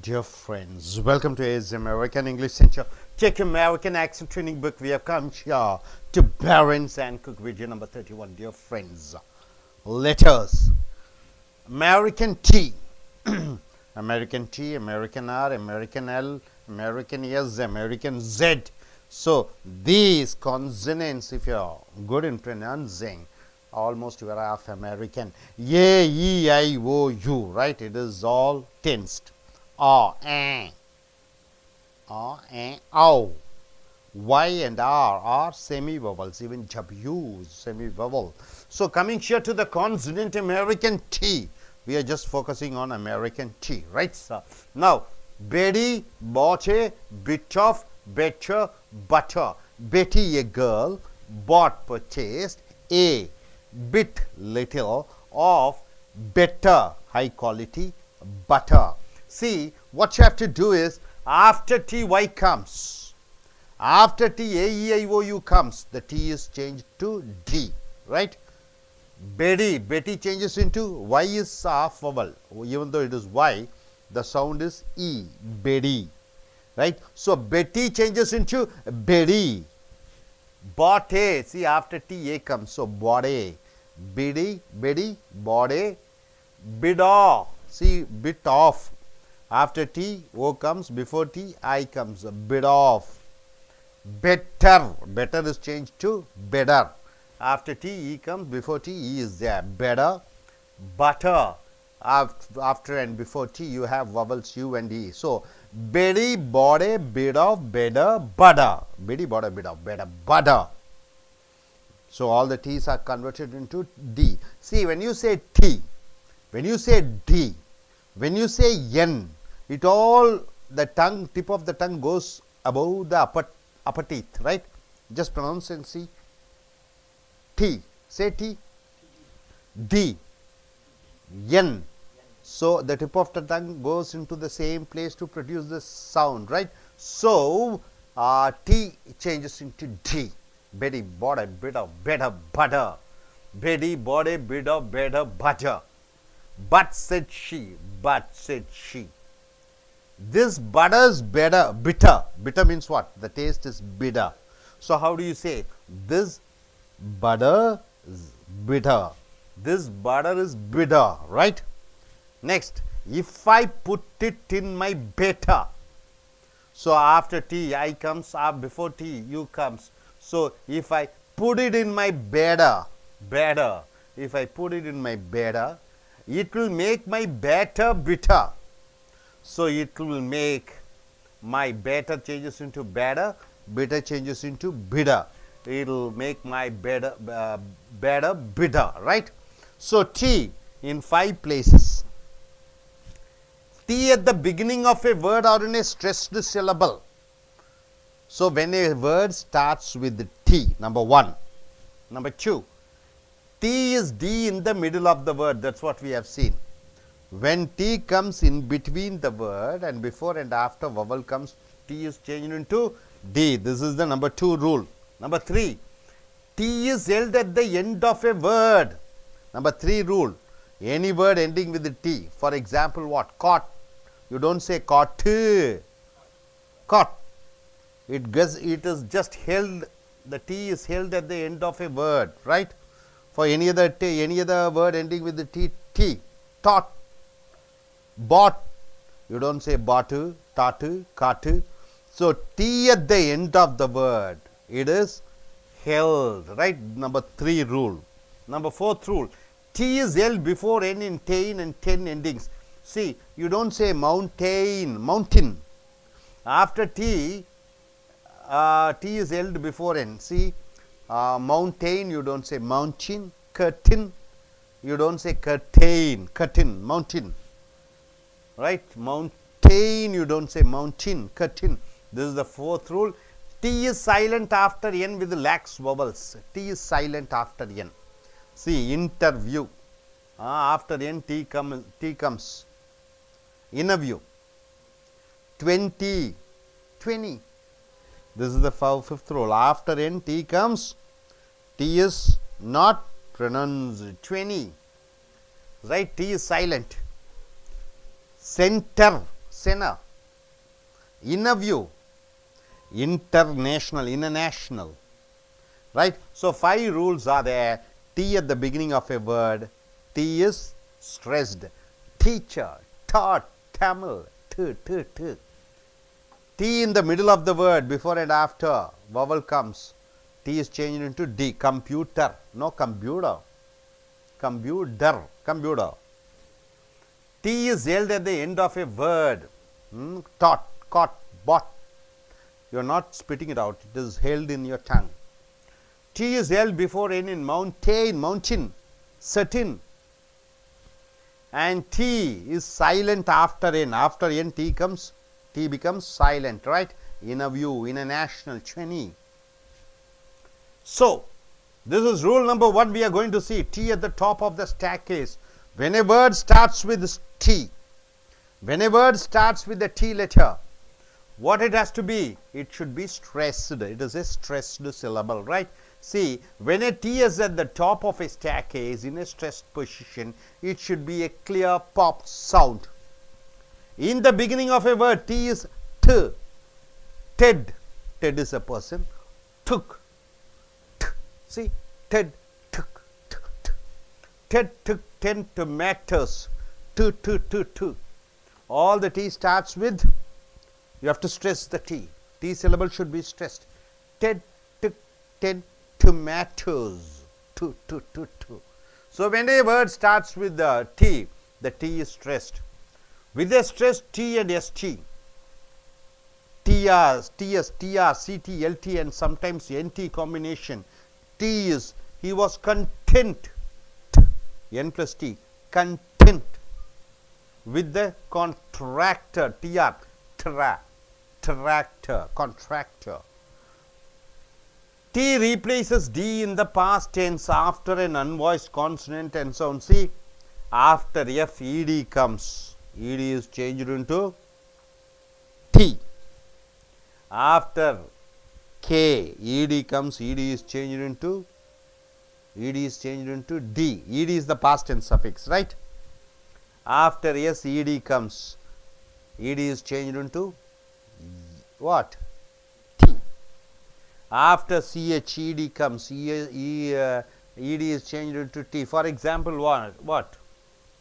Dear friends, welcome to AZ American English Center. Take your American accent training book. We have come here to Barron's and Cook video number 31. Dear friends, letters. American T, American T, American R, American L, American S, American Z. So these consonants, if you are good in pronouncing, almost you are half American. Y, E, I, O, U, right? It is all tensed. O. Y and R are semi-vowels, even W semi-vowel. So coming here to the consonant American T, we are just focusing on American T, right, sir? Now, Betty, Boche, Bitoff, Betcher, Butter. Betty, a girl, bought, purchased, a bit little of better, high quality, butter. See, what you have to do is, after T-Y comes, after T, A, E, I, O, U comes, the T is changed to D, right? Betty, Betty changes into Y is half vowel, even though it is Y, the sound is E, Betty, right? So, Betty changes into Betty. Bought A, see after T, A comes, so bought A. Betty, Betty, bought A. Bid off, see bit off, after T, O comes, before T, I comes, bid off. Better, better is changed to better. After T, E comes, before T, E is there. Better, butter. After and before T, you have vowels U and E. So, berry, body, bit of, better, butter. Berry, body, bit of, better, butter. So, all the T's are converted into D. See, when you say T, when you say D, when you say N, it all, the tongue, tip of the tongue goes above the upper teeth, right? Just pronounce and see. T, say T. D, N. So the tip of the tongue goes into the same place to produce the sound, right? So T changes into D. Betty bought a bit of better butter. Betty bought a bit of better butter. But said she, but said she, this butter's better, bitter. Bitter means what? The taste is bitter. So how do you say? This butter is bitter. This butter is bitter, right? Next, if I put it in my batter. So after T, I comes, before T, U comes. So if I put it in my batter, batter. If I put it in my batter, it will make my batter bitter. So it will make my batter changes into batter, bitter changes into bitter. It will make my batter, bitter, right? So T in 5 places. T at the beginning of a word or in a stressed syllable. So when a word starts with T, number 1. Number 2, T is D in the middle of the word. That's what we have seen. When T comes in between the word and before and after vowel comes, T is changed into D. This is the number 2 rule. Number 3, T is held at the end of a word. Number 3 rule, any word ending with the T. For example, what? Caught. You don't say caught. Caught. It is just held, the T is held at the end of a word, right? For any other word ending with the T, T. Taught. Bought, you don't say batu, tatu, katu. So T at the end of the word, it is held, right? Number 3 rule. Number 4th rule, T is held before N in tain and 10 endings. See, you don't say mountain, mountain. After T, T is held before N. See, mountain, you don't say mountain, curtain, you don't say curtain, curtain, mountain. Right, mountain, you don't say mountain, curtain. This is the 4th rule. T is silent after N with lax vowels. T is silent after N. See, interview. After N, T comes. Interview. 20. 20. This is the 5th rule. After N, T comes. T is not pronounced. 20. Right, T is silent. Center, Sena, inner view, international, international, right. So, 5 rules are there. T at the beginning of a word, T is stressed. Teacher, taught, Tamil, t, t, t. T in the middle of the word, before and after vowel comes, T is changed into D, computer, no computer, computer, computer. T is held at the end of a word, taught, caught, bought. You are not spitting it out, it is held in your tongue. T is held before N in mountain, mountain, certain. And T is silent after N. After N, T becomes silent, right? Inner view, international, Chani. So, this is rule number 1 we are going to see. T at the top of the staircase. When a word starts with T, when a word starts with the T letter, what it has to be? It should be stressed. It is a stressed syllable, right? See, when a T is at the top of a staircase in a stressed position, it should be a clear pop sound. In the beginning of a word, T is T. Ted. Ted is a person. Took. T. See, Ted, took, took, took. Ted took 10 tomatoes. T, T, T, T. All the T starts with, you have to stress the T. T syllable should be stressed. Ted took 10 tomatoes. Two, two, two, two. So, when a word starts with the T is stressed. With a stressed T and ST, TR, TS, TR, CT, LT and sometimes NT combination, T is, he was content, N plus T, content. With the contractor, TR, tra, tractor, contractor. T replaces D in the past tense after an unvoiced consonant and sound. See, after F, ED comes. ED is changed into T. After K, ED comes. ED is changed into D. ED is the past tense suffix, right? After S, ED comes. ED is changed into what? After CHED comes, ED is changed into T. For example, what?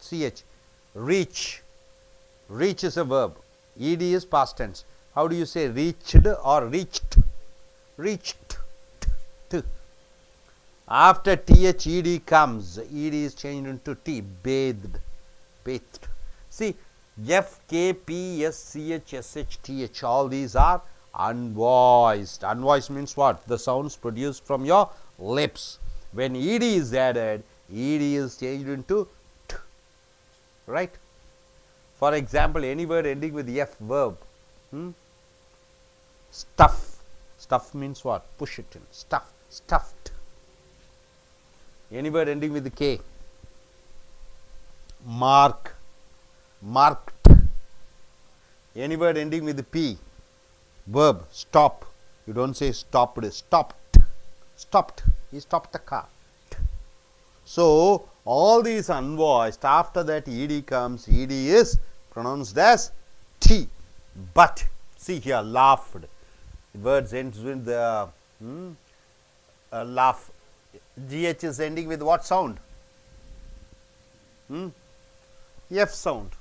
CH, reach. Reach is a verb. ED is past tense. How do you say reached or reached? Reached. After THED comes, ED is changed into T. Bathed. Bathed. See, F, K, P, S, CH, SH, TH. All these are unvoiced. Unvoiced means what? The sounds produced from your lips. When ED is added, ED is changed into T, right? For example, any word ending with F verb. Stuff. Stuff means what? Push it in. Stuff. Stuffed. Any word ending with K. Mark. Marked. Any word ending with P. Verb, stop. You don't say stopped, stopped, stopped. He stopped the car. So, all these unvoiced, after that ED comes, ED is pronounced as T. But, see here, laughed. The words ends with the laugh. GH is ending with what sound? F sound.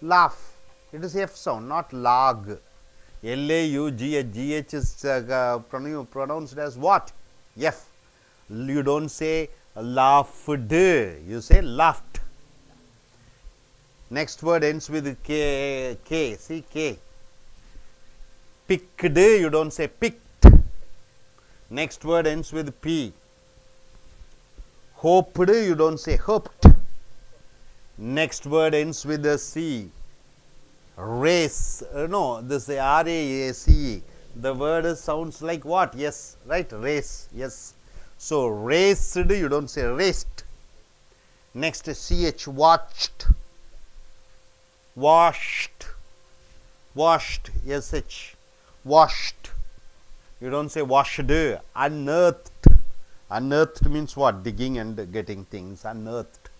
Laugh. It is F sound, not lag. LAUGH is pronounced as what? F. You don't say laughed, you say laughed. Next word ends with K, K, see K. Picked, you don't say picked. Next word ends with P. Hoped, you don't say hoped. Next word ends with a C. Race, no, this R-A-C-E, the word sounds like what? Yes, right? Race, yes. So, raced, you don't say raced. Next, CH, watched, washed, washed, SH, washed. You don't say washed, unearthed. Unearthed means what? Digging and getting things, unearthed.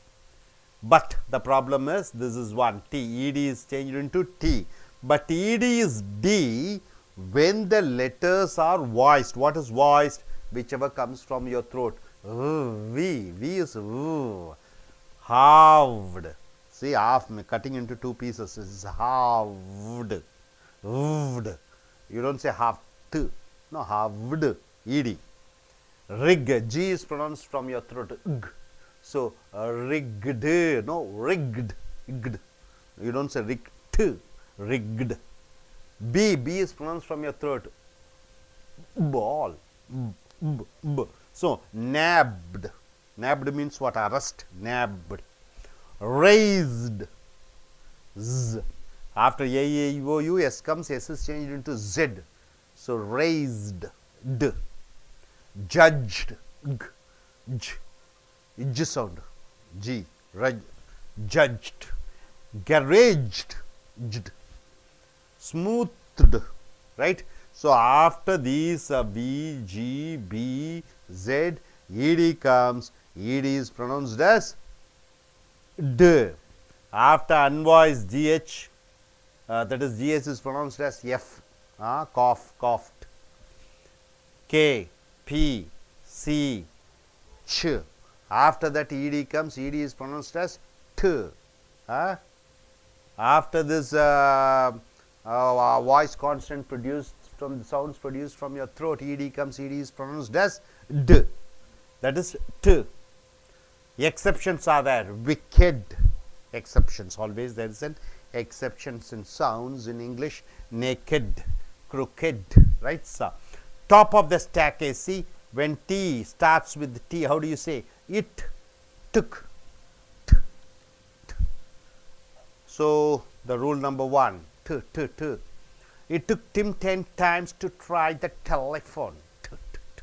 But the problem is this is 1 T, ED is changed into T, but ED is D when the letters are voiced. What is voiced? Whichever comes from your throat. V is halved. See, half, cutting into two pieces, it is halved. You don't say half t, no, halved, ed. Rig, G is pronounced from your throat, g. So, rigged, no, rigged, rigged. You don't say rigged, rigged. B is pronounced from your throat, ball, b. So, nabbed, nabbed means what? Arrest, nabbed. Raised, z. After a, e, i, o, u, s comes, s is changed into z. So, raised, d. Judged, g. G sound, g. Judged. Garaged, j. Smoothed, right? So, after these B, G, B, Z, ED comes. ED is pronounced as D. After unvoiced GH, that is GH is pronounced as F, cough, coughed. K, P, C, Ch. After that ED comes, ED is pronounced as T. After this voice constant produced from the sounds produced from your throat, ED comes, ED is pronounced as D. That is T. Exceptions are there, wicked exceptions. Always there is an exceptions in sounds in English, naked, crooked, right? So, top of the stack is, see, when T starts with T, how do you say? It took. T, t. So, the rule number 1, T, T, T. It took Tim 10 times to try the telephone. T, t, t.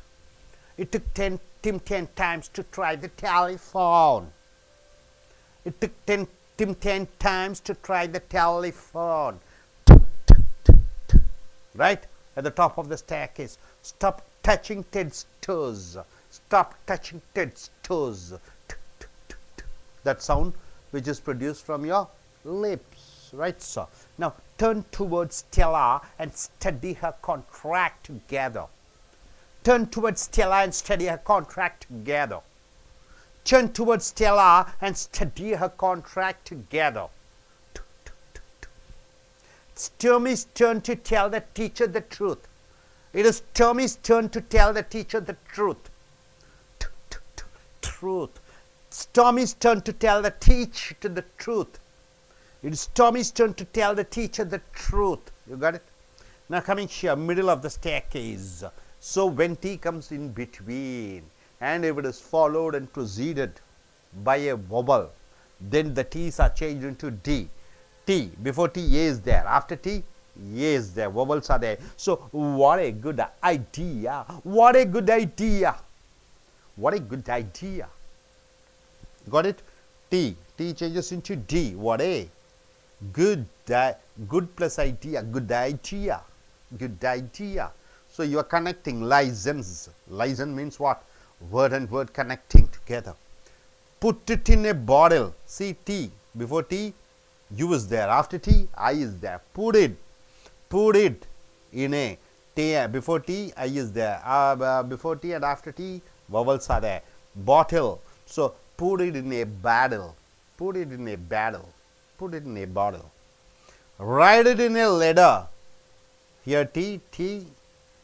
It took Tim 10 times to try the telephone. It took Tim 10 times to try the telephone. Right? At the top of the staircase. Stop touching Ted's toes. Stop touching Ted's toes. That sound which is produced from your lips. Right, sir? Now, turn towards Stella and study her contract together. Turn towards Stella and study her contract together. Turn towards Stella and study her contract together. It's Tommy's turn to tell the teacher the truth. It is Tommy's turn to tell the teacher the truth. Truth. It's Tommy's turn to tell the teacher the truth. It is Tommy's turn to tell the teacher the truth. You got it? Now coming here, middle of the staircase. So, when T comes in between and if it is followed and preceded by a vowel, then the T's are changed into D. T, before T, A is there. After T, A is there. Vowels are there. So, what a good idea. What a good idea. What a good idea. Got it? T. T changes into D. What a good, good plus idea. Good idea. Good idea. So, you are connecting license. License means what? Word and word connecting together. Put it in a bottle. See, T. Before T, U is there. After T, I is there. Put it. Put it in a. T. Before T, I is there. Before T and after T, vowels are there. Bottle. So, put it in a bottle. Put it in a bottle. Put it in a bottle. Write it in a letter. Here T, T,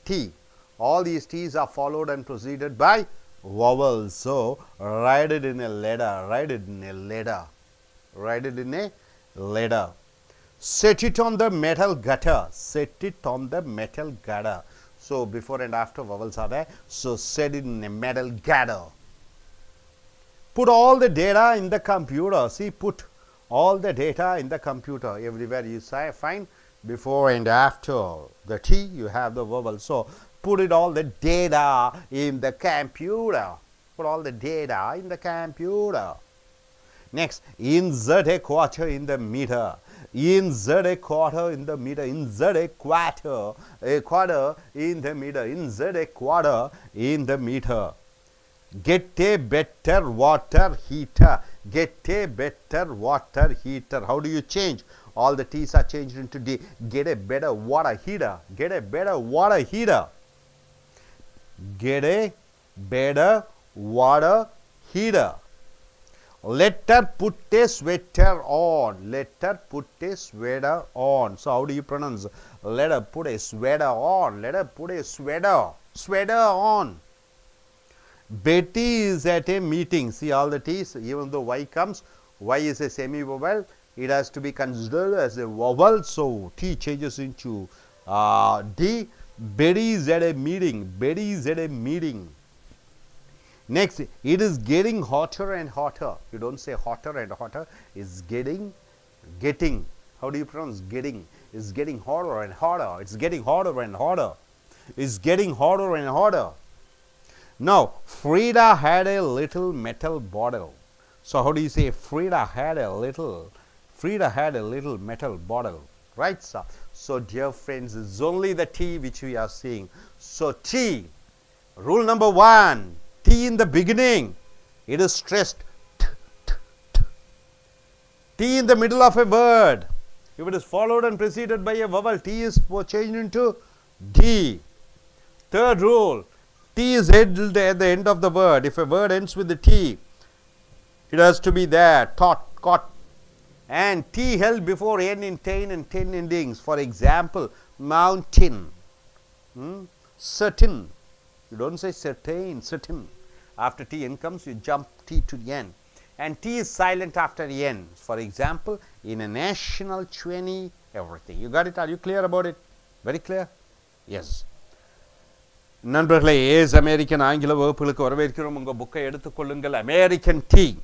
T. All these T's are followed and preceded by vowels. So, write it in a letter. Write it in a letter. Write it in a letter. Set it on the metal gutter. Set it on the metal gutter. So, before and after vowels are there. So, set it in a metal gutter. Put all the data in the computer. See, put all the data in the computer. Everywhere you say, find. Before and after the T, you have the vowel. So, put it all the data in the computer. Put all the data in the computer. Next, insert a quarter in the meter. Insert a quarter in the meter. Insert a quarter. A quarter in the meter. Insert a quarter in the meter. Get a better water heater. Get a better water heater. How do you change? All the T's are changed into D. Get a better water heater. Get a better water heater. Get a better water heater. Let her put a sweater on. Let her put a sweater on. So how do you pronounce? Let her put a sweater on. Let her put a sweater. Sweater on. Betty is at a meeting. See all the T's, even though Y comes, Y is a semi-vowel. It has to be considered as a vowel. So T changes into D. Betty is at a meeting. Betty is at a meeting. Next, it is getting hotter and hotter. You don't say hotter and hotter. It's getting. How do you pronounce getting? It's getting hotter and hotter. It's getting hotter and hotter. It's getting hotter and hotter. Now, Frida had a little metal bottle. So how do you say Frida had a little? Frida had a little metal bottle. Right, sir? So, dear friends, it's only the T which we are seeing. So, T, rule number 1. T in the beginning, it is stressed. T, t, t. T in the middle of a word, if it is followed and preceded by a vowel, T is changed into D. Third rule, T is held at the end of the word. If a word ends with the T, it has to be there, thought, caught. And T held before N in 10 and 10 endings. For example, mountain, certain. You don't say certain, certain. After T N comes, you jump T to the N. And T is silent after the N. For example, in a national 20, everything. You got it? Are you clear about it? Very clear? Yes. Nandbargalai, yes, American Angela Verpulukku Varaverkirom unga book eduthukolungal. American T.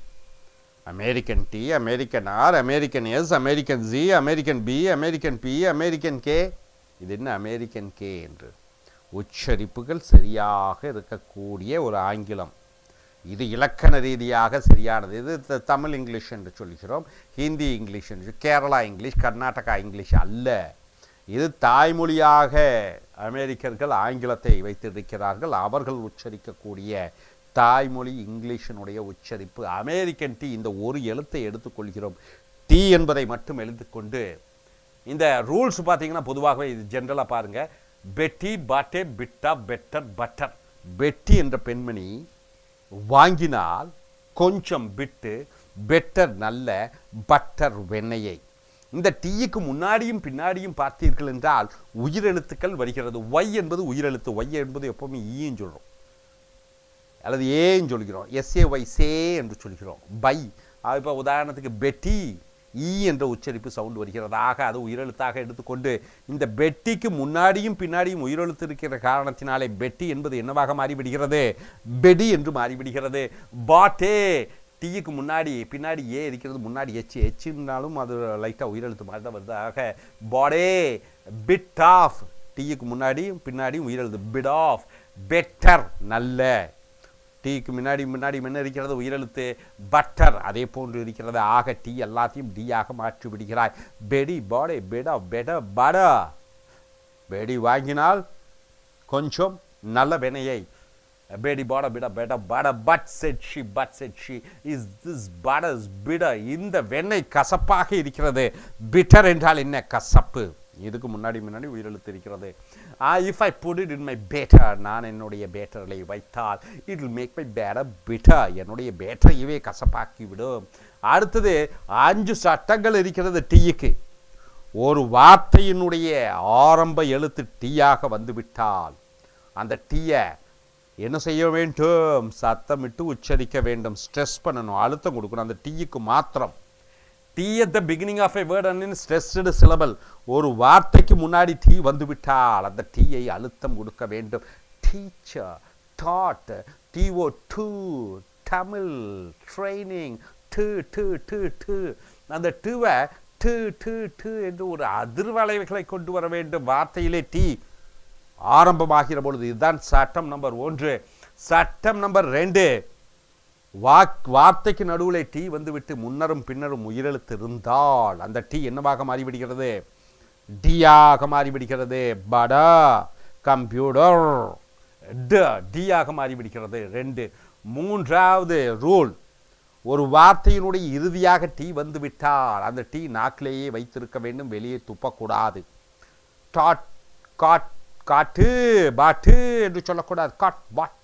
American T, American R, American S, American Z, American B, American P, American K. Idenna American K endru. உச்சரிப்புகள் சரியாக இருக்கக்கூடிய ஒரு ஆங்கிலம். இது இலக்கண ரீதியாக சரியானது. இது Tamil English என்று சொல்கிறோம். ஹிந்தி இங்கிலீஷ் என்று, கேரளா இங்கிலீஷ், கர்நாடகா இங்கிலீஷ் அல்ல. இது தாய்மொழியாக அமெரிக்கர்கள் ஆங்கிலத்தை வைத்திருக்கிறார்கள். அவர்கள் உச்சரிக்கக்கூடிய தாய்மொழி இங்கிலீஷினுடைய உச்சரிப்பு. அமெரிக்கன் டி, இந்த ஒரு எழுத்தை எடுத்துக்கொள்கிறோம். டி என்பதை மட்டும் எழுதிக்கொண்டு இந்த ரூல்ஸ் பார்த்தீங்கன்னா பொதுவாகவே இது ஜென்ரலாக பாருங்கள். பெட்டி பாட்டே பிட்டா பெட்டர் பட்டர். பெட்டி என்ற பெண்மணி வாங்கினால் கொஞ்சம் பிட்டு, பெட்டர் நல்ல, பட்டர் வெண்ணையை. இந்த டீக்கு முன்னாடியும் பின்னாடியும் பார்த்தீர்கள் என்றால் உயிரெழுத்துக்கள் வருகிறது. ஒய் என்பது உயிரெழுத்து. ஒய் என்பது எப்போவுமே ஈன்னு சொல்கிறோம் அல்லது ஏன்னு சொல்கிறோம். எஸ்ஏ ஒய் சே என்று சொல்கிறோம். பை, இப்போ உதாரணத்துக்கு பெட்டி ஈ என்ற உச்சரிப்பு சவுண்ட் வருகிறதாக அது உயிரெழுத்தாக எடுத்துக்கொண்டு இந்த பெட்டிக்கு முன்னாடியும் பின்னாடியும் உயிரெழுத்து இருக்கிற காரணத்தினாலே பெட்டி என்பது என்னவாக மாறிவிடுகிறது? பெடி என்று மாறிவிடுகிறது. பாட்டே, டீக்கு முன்னாடி பின்னாடி ஏ இருக்கிறது, முன்னாடி எச்சு, எச்சுனாலும் அது லைட்டாக உயிரெழுத்து மாதிரி தான் வருதாக பாடே பிட் ஆஃப். டீக்கு முன்னாடியும் பின்னாடியும் உயிரெழுத்து பிட் ஆஃப். பெட்டர் நல்ல. டீக்கு முன்னாடி முன்னாடி என்ன இருக்கிறது? உயிரெழுத்து பட்டர். அதே போன்று இருக்கிறது. ஆக டீ எல்லாத்தையும் டீயாக மாற்றி விடுகிறாய். பெடி பாடே பெடா பெடர் படா. பெடி வாங்கினால் கொஞ்சம் நல்ல வெனையை. பெடி பாட பிடா பெடா பட but said she. But said she is this butter's bitter. இந்த வெண்ணெய் கசப்பாக இருக்கிறது. பிட்டர் என்றால் என்ன? கசப்பு. இதுக்கு முன்னாடி முன்னாடி உயிரெழுத்து இருக்கிறது. If I put it in my batter, நான் என்னுடைய பேட்டரை வைத்தால், it will make my batter bitter, என்னுடைய பேட்டரையவே கசப்பாக்கிவிடும். அடுத்தது 5 சட்டங்கள் இருக்கிறது டீக்கு. ஒரு வார்த்தையினுடைய ஆரம்ப எழுத்து டீயாக வந்துவிட்டால் அந்த டீயை என்ன செய்ய வேண்டும்? சத்தமிட்டு உச்சரிக்க வேண்டும். ஸ்ட்ரெஸ் பண்ணணும், அழுத்தம் கொடுக்கணும் அந்த டீக்கு மாத்திரம். T at the beginning of a word and in stressed syllable. ஒரு வார்த்தைக்கு முன்னாடி T வந்துவிட்டால் அந்த T-ஐ அழுத்தம் கொடுக்க வேண்டும். டீச்சர், டாட், TO2, தமிழ், ட்ரைனிங், டு. அந்த டுவை டு என்று ஒரு அதிர்வலைகளை கொண்டு வர வேண்டும். வார்த்தையிலே T ஆரம்பமாகிற பொழுது இதுதான் சட்டம் நம்பர் 1. சட்டம் நம்பர் 2. வார்த்தைக்கு நடுவில் டீ வந்துவிட்டு முன்னரும் பின்னரும் உயிரெழுத்து இருந்தால் அந்த டீ என்னவாக மாறிவிடுகிறது? டியாக மாறிவிடுகிறது. படா கம்ப்யூட்டர் டியாக மாறிவிடுகிறது. 2. மூன்றாவது ரூல், ஒரு வார்த்தையினுடைய இறுதியாக டீ வந்துவிட்டால் அந்த டீ நாக்கிலேயே வைத்திருக்க வேண்டும், வெளியே துப்பக்கூடாது. டாட் காட் காட்டு பாட்டு என்று சொல்லக்கூடாது. காட் பாட்,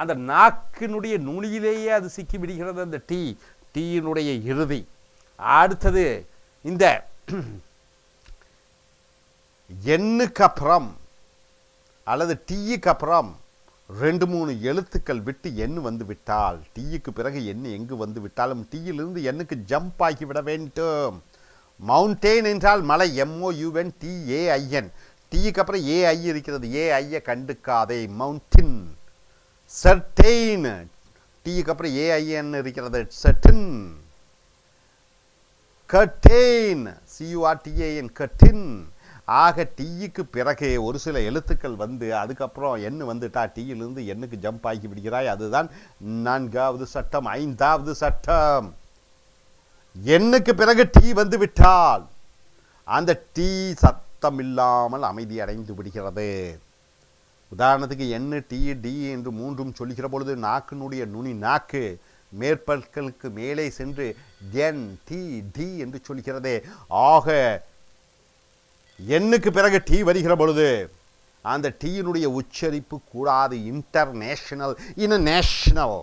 அந்த நாக்கினுடைய நுனியிலேயே அது சிக்கி விடுகிறது அந்த டீ, டீயினுடைய இறுதி. அடுத்தது இந்த எண்ணுக்கு அப்புறம் அல்லது டீயுக்கு அப்புறம் 2-3 எழுத்துக்கள் விட்டு எண்ணு வந்து விட்டால், டீயுக்கு பிறகு எண்ணு எங்கு வந்து விட்டாலும் டீயிலிருந்து எண்ணுக்கு ஜம்ப் ஆகிவிட வேண்டும். மவுண்டெயின் என்றால் மலை, MOUNTAIN. டீயுக்கு அப்புறம் ஏஐ இருக்கிறது, ஏஐயை கண்டுக்காதே, மவுண்டின். சர்டெயின், டீயுக்கு அப்புறம் ஏஐஎன் இருக்கிறது, சர்டின். கர்டெயின், CURTAIN, கர்டின். ஆக டீயுக்கு பிறகு ஒரு சில எழுத்துக்கள் வந்து அதுக்கப்புறம் எண்ணு வந்துட்டா டீயிலிருந்து எண்ணுக்கு ஜம்ப் ஆகி விடுகிறாய். அதுதான் 4வது சட்டம். 5வது சட்டம், எண்ணுக்கு பிறகு டீ வந்து விட்டால் அந்த டீ சத்தம் இல்லாமல் அமைதி அடைந்து விடுகிறது. உதாரணத்துக்கு எண்ணு, டீ, டி என்று 3 சொல்லுகிற பொழுது நாக்கினுடைய நுனி நாக்கு மேற்பற்களுக்கு மேலே சென்று என் டி டி என்று சொல்கிறதே. ஆக எண்ணுக்கு பிறகு டீ வருகிற பொழுது அந்த டீயினுடைய உச்சரிப்பு கூடாது. International, international.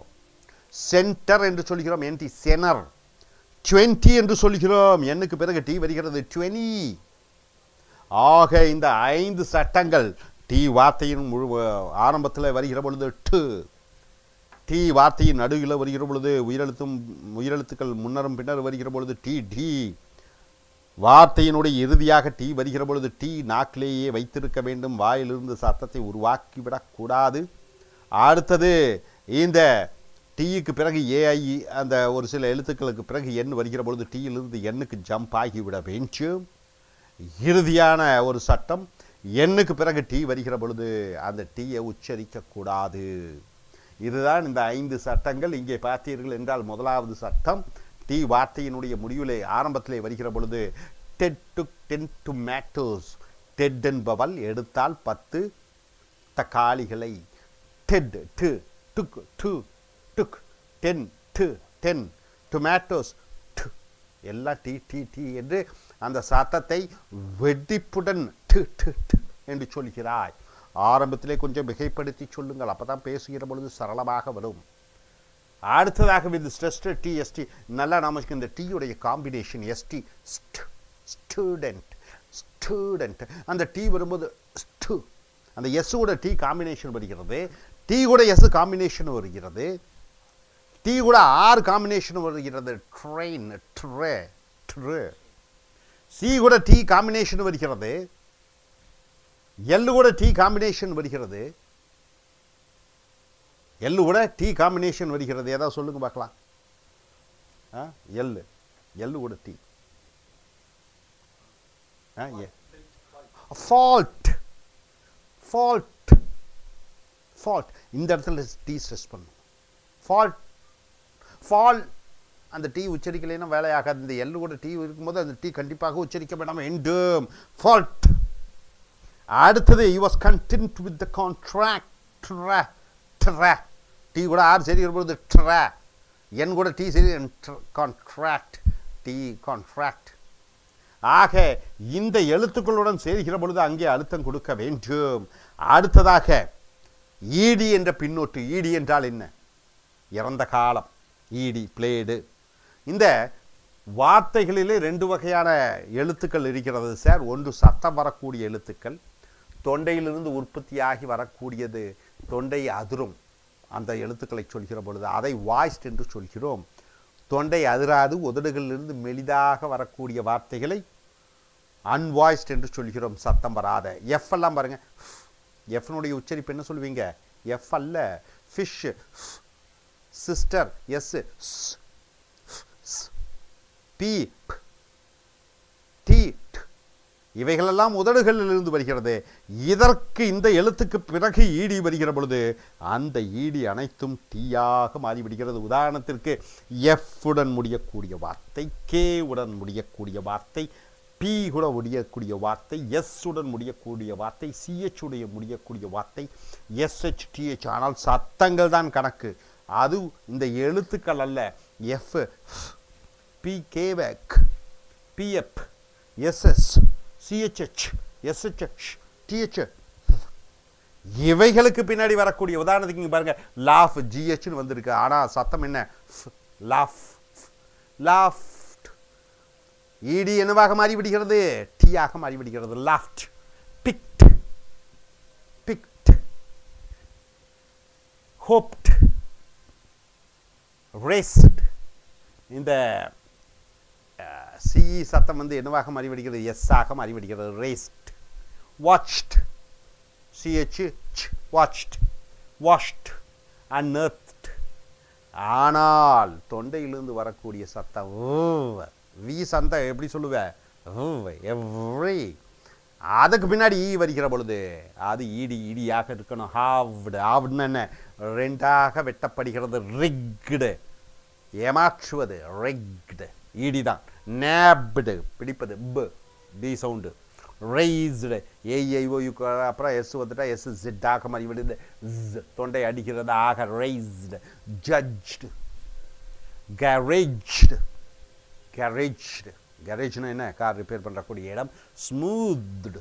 சென்டர் என்று சொல்கிறோம், என் டி செனர். 20 என்று சொல்கிறோம், எண்ணுக்கு பிறகு டீ வருகிறது, 20. ஆக இந்த 5 சட்டங்கள். டீ வார்த்தையின் முழு ஆரம்பத்தில் வருகிற பொழுது டு, டீ வார்த்தையின் நடுவில் வருகிற பொழுது உயிரெழுத்துக்கள் முன்னரும் பின்னர் வருகிற பொழுது டி டி. வார்த்தையினுடைய இறுதியாக டீ வருகிற பொழுது டீ நாக்கிலேயே வைத்திருக்க வேண்டும், வாயிலிருந்து சத்தத்தை உருவாக்கிவிடக்கூடாது. அடுத்தது இந்த டீயுக்கு பிறகு ஏஐ, அந்த ஒரு சில எழுத்துக்களுக்கு பிறகு எண் வருகிற பொழுது டீயிலிருந்து எண்ணுக்கு ஜம்ப் ஆகிவிட வேண்டும். இறுதியான ஒரு சட்டம், எண்ணுக்கு பிறகு டீ வருகிற பொழுது அந்த டீயை உச்சரிக்கக்கூடாது. இதுதான் இந்த 5 சட்டங்கள். இங்கே பார்த்தீர்கள் என்றால் 1வது சட்டம் டீ வார்த்தையினுடைய முடிவிலே ஆரம்பத்திலே வருகிற பொழுது டெட் டுக் 10 டொமேட்டோஸ். டெட் என்பவள் எடுத்தால் 10 தக்காளிகளை. Ted to took to took 10 to 10 tomatoes to எல்லாம் டீ டீ டீ என்று அந்த சத்தத்தை வெடிப்புடன் டு டு டு என்று சொல்கிறாய். ஆரம்பத்திலே கொஞ்சம் மிகைப்படுத்தி சொல்லுங்கள், அப்போ தான் பேசுகிற பொழுது சரளமாக வரும். அடுத்ததாக இந்த ஸ்ட்ரெஸ்ட் டி எஸ்டி, நல்லா நமக்கு இந்த டீயுடைய காம்பினேஷன் எஸ்டி, ஸ்டூடெண்ட் ஸ்டூடெண்ட். அந்த டீ வரும்போது ஸ்டு, அந்த எஸ்ஸோட டீ காம்பினேஷன் வருகிறது, டீ கூட எஸ் காம்பினேஷன் வருகிறது, டீ கூட ஆர் காம்பினேஷன் வருகிறது, ட்ரெயின் ட்ரே ட்ரே. சி கூட டீ காம்பினேஷன் வருகிறது, எல்லு கூட டீ காம்பினேஷன் வருகிறது, எள்ளு கூட டீ காம்பினேஷன் வருகிறது. ஏதாவது சொல்லுங்க பார்க்கலாம். எள்ளு, எள்ளு கூட டீ. ஃபால்ட் ஃபால்ட் ஃபால்ட், இந்த இடத்துல டீ ஸ்ட்ரெஸ் பண்ணும். ஃபால்ட் ஃபால், அந்த டீ உச்சரிக்கலைன்னா வேலையாகாது. இந்த எள்ளு கூட டீ இருக்கும்போது அந்த டீ கண்டிப்பாக உச்சரிக்க வேண்டாம். எண்டும் ஃபால்ட். அடுத்தது you was content with the contract. T கூட ஆர் சரிக்கிற பொழுது ட்ரா, என் கூட டீ சரி, கான்ட்ராக்ட் டீ கான்ட்ராக்ட். ஆக இந்த எழுத்துக்களுடன் சேர்க்கிற பொழுது அங்கே அழுத்தம் கொடுக்க வேண்டும். அடுத்ததாக ஈடி என்ற பின்னொட்டு. ஈடி என்றால் என்ன? இறந்த காலம். ED blade. இந்த வார்த்தைகளிலே 2 வகையான எழுத்துக்கள் இருக்கிறது சார். ஒன்று சத்தம் வரக்கூடிய எழுத்துக்கள், தொண்டையிலிருந்து உற்பத்தியாகி வரக்கூடியது, தொண்டை அதிரும் அந்த எழுத்துக்களை சொல்கிற பொழுது அதை வாய்ஸ்ட் என்று சொல்கிறோம். தொண்டை அதிராது உதடுகளிலிருந்து மெலிதாக வரக்கூடிய வார்த்தைகளை அன்வாய்ஸ்ட் என்று சொல்கிறோம், சத்தம் வராத. எஃப் எல்லாம் பாருங்கள், எஃப்னுடைய உச்சரிப்பு என்ன சொல்லுவீங்க? எஃப் அல்ல, fish, sister, S, P, T, இவைகளெல்லாம் உதடுகளிலிருந்து வருகிறது. இதற்கு இந்த எழுத்துக்கு பிறகு ஈடி வருகிற பொழுது அந்த ஈடி அனைத்தும் டீயாக மாறிவிடுகிறது. உதாரணத்திற்கு எஃப் உடன் முடியக்கூடிய வார்த்தை, கே உடன் முடியக்கூடிய வார்த்தை, பி உடன் முடியக்கூடிய வார்த்தை, எஸ் உடன் முடியக்கூடிய வார்த்தை, சிஹெச் உடைய முடியக்கூடிய வார்த்தை, எஸ்ஹெச் டிஹெச். ஆனால் சத்தங்கள் தான் கணக்கு, அது இந்த எழுத்துக்கள் அல்ல. F, PK back, PF, SS, CHH, SHH, TH. இவைகளுக்கு பின்னாடி வரக்கூடிய உதாரணத்துக்கு இங்க பாருங்க laugh GH னு வந்திருக்கு ஆனா சத்தம் என்ன laugh laughed ed என்னவாக மாறி விடுகிறது t ஆக மாறி விடுகிறது laughed picked picked hoped raced இந்த c சத்தம் வந்து என்னவாக மாறி விடுகிறது s ஆக மாறி விடுகிறது raced watched CH, watched, washed, unearthed. ஆனால் தொண்டையிலிருந்து வரக்கூடிய சத்தம் வி சந்தம் எப்படி சொல்லுவேன் எவ்ரி அதுக்கு பின்னாடி ஈ வருகிற பொழுது அது ஈடி ஈடியாக இருக்கணும் ஹாவ்டு ஹாவ்டுன்னு என்ன ரெண்டாக வெட்டப்படுகிறது ரிக்டு ஏமாற்றுவது ரிக்டு ஈடி தான் நேப்டு பிடிப்பது பு டி சவுண்டு raised AIOUக்கு அப்புறம் S வந்துட்டா S Z ஆக மாறி விடுது Z தொண்டை அடிக்கிறது ஆக raised judged garaged garaged garageனா என்ன கார் ரிப்பேர் பண்றக்கூடிய இடம் smoothed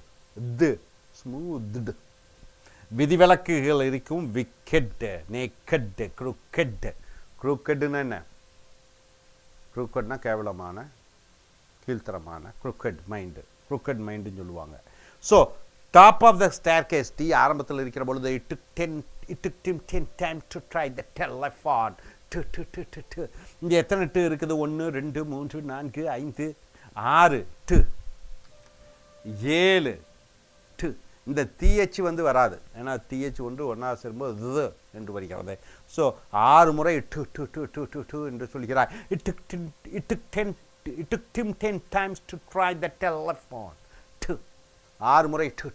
து smoothed விதிவிலக்குகள் இருக்கும் wicked naked crooked crookedனா என்ன crookedனா கேவலமான கீழ்த்தரமான crooked mind crooked mind in Juluanga. So, top of the staircase, T. Aramathal Rikarabolo, it took him 10 times to try the telephone. The 1, 2, 3, 4, 5, 6, 7, 2. The TH one the Varad, and a TH one to one answer the and very other. So, Armore 2, and it took him 10 times to try the telephone. Two. Armory two.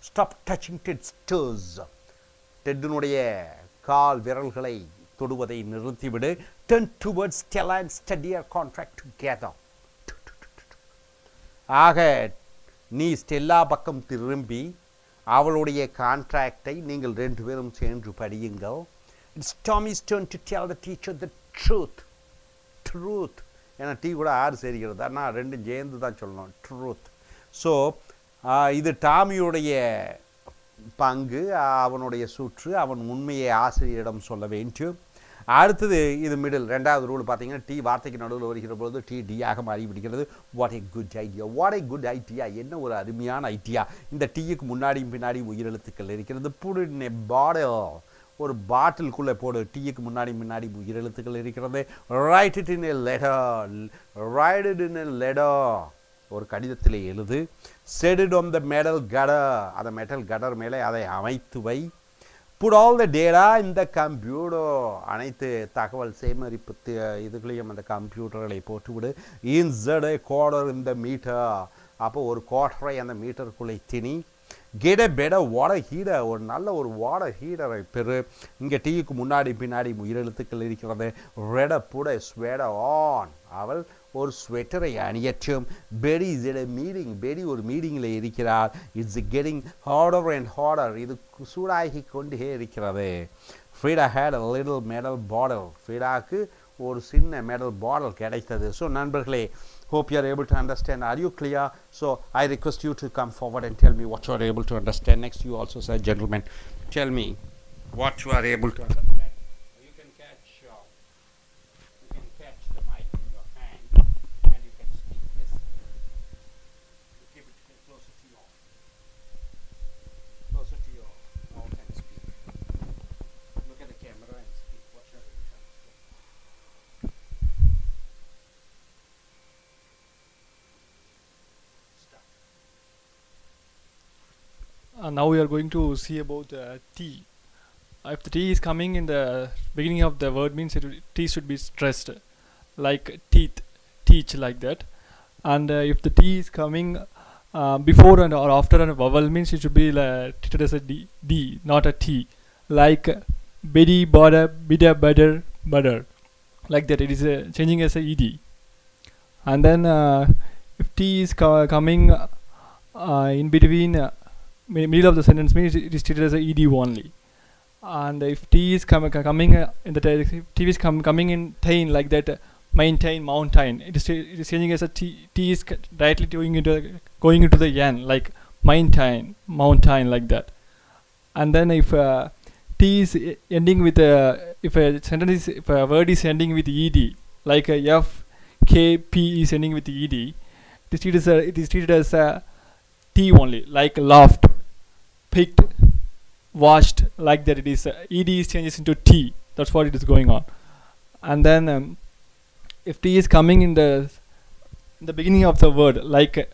Stop touching Ted's toes. Ted Nuria, Carl Viral Halay, Toduva in Ruthibade, turn towards Stella and study our contract together. Ahead, knee Stella Bakam Tirimbi, our contract, Ningle Rentverum Saint Rupadingle. It's Tommy's turn to tell the teacher the truth. Truth. And T would R serial than I rendered Jane the Cholon truth. So either Tom Yodea Pang, Avanodia Sutra, Avan Munme Asiriadam Solaventu, Arth in the middle, Renda the rule parting, T Vartak and all over here, brother T Diakamari together. What a good idea! What a good idea! You know, a Rimian idea in the T Munadi Pinadi, we the put it in a bottle. Or bottle could have tea munadi write it in a letter. Write it in a letter. Or Kadidatile Eludu. Set it on the metal gutter. Other metal gutter mele Amaitu. Put all the data in the computer. Anite Takaval Samari put the computer insert a quarter in the meter. Up or quarter and the meter could thinny. Get a better water heater or null or water heater. Get tea, munadi, pinadi, muiralithically, red up, put a sweater on. Aval or sweater, and yet, Betty is at a meeting, Betty or meeting lady. It's getting hotter and hotter. Either Kusura he couldn't hear it. Frida had a little metal bottle. Frida or sin a metal bottle character. So, Nanberkley. Hope you are able to understand. Are you clear? So, I request you to come forward and tell me what you are able to understand. Next, you also, sir, gentlemen, tell me what you are able to understand. You can catch the mic in your hand and you can speak this. You keep it closer to your mouth and speak. Look at the camera and speak. What you are able to understand. Now we are going to see about T. If the T is coming in the beginning of the word means T should be stressed like teeth, teach like that. And if the T is coming before and or after a vowel means it should be treated as a D, D not a T. Like biddy, bada, bidda, badder, butter. Like that it is changing as a ED. And then if T is coming in between middle of the sentence means it is treated as a ED only. and if T is coming in tain like that, maintain mountain, it is changing as a T is directly going into the N, like maintain mountain, like that. And then if T is ending with if a word is ending with ed, like F K P is ending with ed, it is treated as a T only, like laughed, picked, watched, like that. It is ed is changes into T. That's what it is going on. And then if T is coming in the beginning of the word, like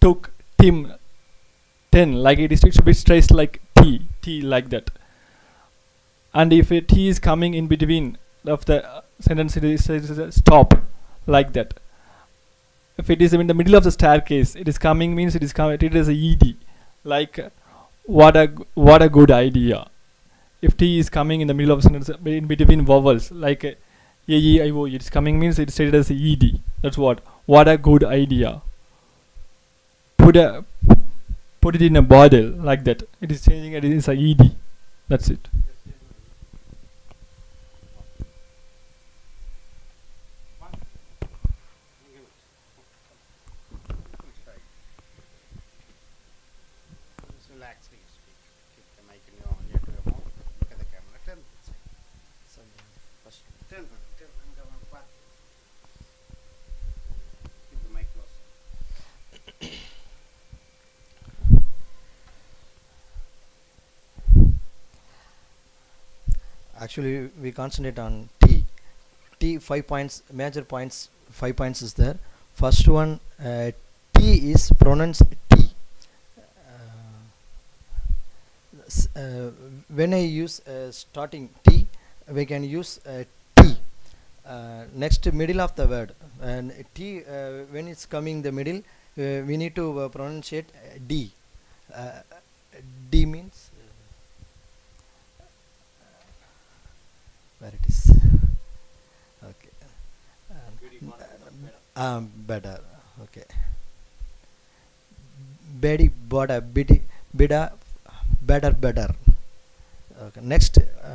took, tim, ten, like it should be stressed like T, like that. And if a T is coming in between of the sentence, it is stop, like that. If it is in the middle of the staircase, it is coming means it is coming. It is a ed, like what a good idea. If T is coming in the middle of sentence in between vowels, like a e I o, it is coming means it is stated as a ed. That's what a good idea. Put it in a bottle, like that. It is changing. It is a ed. That's it. Actually, we concentrate on T. T 5 points, major points. 5 points is there. First one, T is pronounced T. When I use starting T, we can use T. Next, middle of the word, and T when it's coming the middle, we need to pronounce it D. D means. Where it is okay, better, okay. Bedi bada bidi bida better, okay. Next, T at the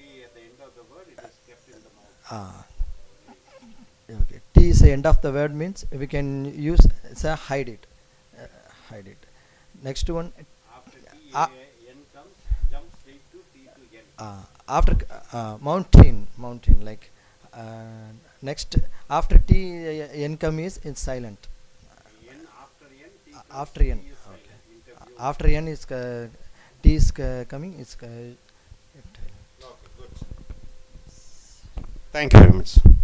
end of the word, it is kept in the mouth. Okay, T is the end of the word means we can use say hide it. Next one, N comes, jump straight to T to N. After mountain, like next after T N come is in silent. N after N. T after N. Okay. After N is T is coming. It's. Okay, good. Thank you very much.